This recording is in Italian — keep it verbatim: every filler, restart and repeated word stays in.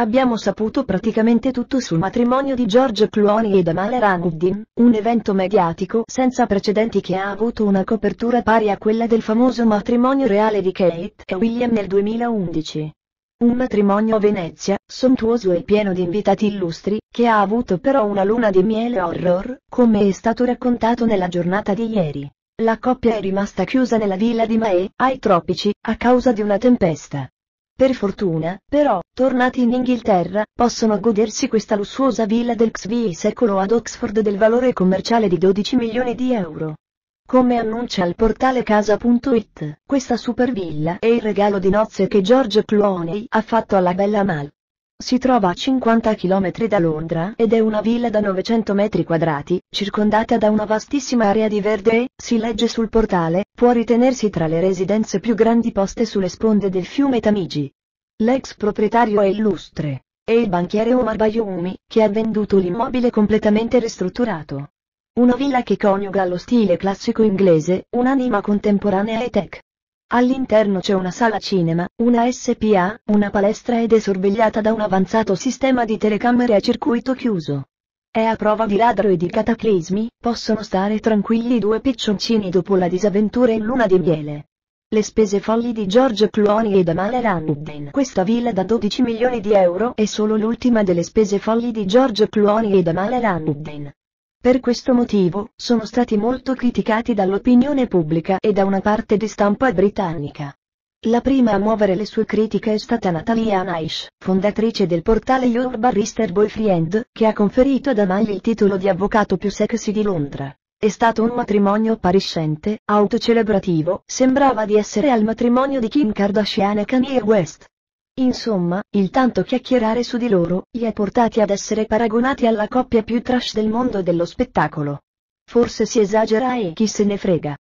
Abbiamo saputo praticamente tutto sul matrimonio di George Clooney ed Amal Alamuddin, un evento mediatico senza precedenti che ha avuto una copertura pari a quella del famoso matrimonio reale di Kate e William nel duemilaundici. Un matrimonio a Venezia, sontuoso e pieno di invitati illustri, che ha avuto però una luna di miele horror, come è stato raccontato nella giornata di ieri. La coppia è rimasta chiusa nella villa di Malé, ai tropici, a causa di una tempesta. Per fortuna, però, tornati in Inghilterra, possono godersi questa lussuosa villa del quindicesimo secolo ad Oxford del valore commerciale di dodici milioni di euro. Come annuncia il portale casa punto it, questa super villa è il regalo di nozze che George Clooney ha fatto alla bella Amal. Si trova a cinquanta chilometri da Londra ed è una villa da novecento metri quadrati, circondata da una vastissima area di verde e, si legge sul portale, può ritenersi tra le residenze più grandi poste sulle sponde del fiume Tamigi. L'ex proprietario è illustre, è il banchiere Omar Bayoumi, che ha venduto l'immobile completamente ristrutturato. Una villa che coniuga lo stile classico inglese, un'anima contemporanea e tech. All'interno c'è una sala cinema, una spa, una palestra ed è sorvegliata da un avanzato sistema di telecamere a circuito chiuso. È a prova di radar e di cataclismi, possono stare tranquilli i due piccioncini dopo la disavventura in luna di miele. Le spese folli di George Clooney ed Amal Alamuddin. Questa villa da dodici milioni di euro è solo l'ultima delle spese folli di George Clooney ed Amal Alamuddin. Per questo motivo, sono stati molto criticati dall'opinione pubblica e da una parte di stampa britannica. La prima a muovere le sue critiche è stata Natalia Naish, fondatrice del portale Your Barrister Boyfriend, che ha conferito ad Amal il titolo di avvocato più sexy di Londra. È stato un matrimonio appariscente, autocelebrativo, sembrava di essere al matrimonio di Kim Kardashian e Kanye West. Insomma, il tanto chiacchierare su di loro, li ha portati ad essere paragonati alla coppia più trash del mondo dello spettacolo. Forse si esagera e chi se ne frega.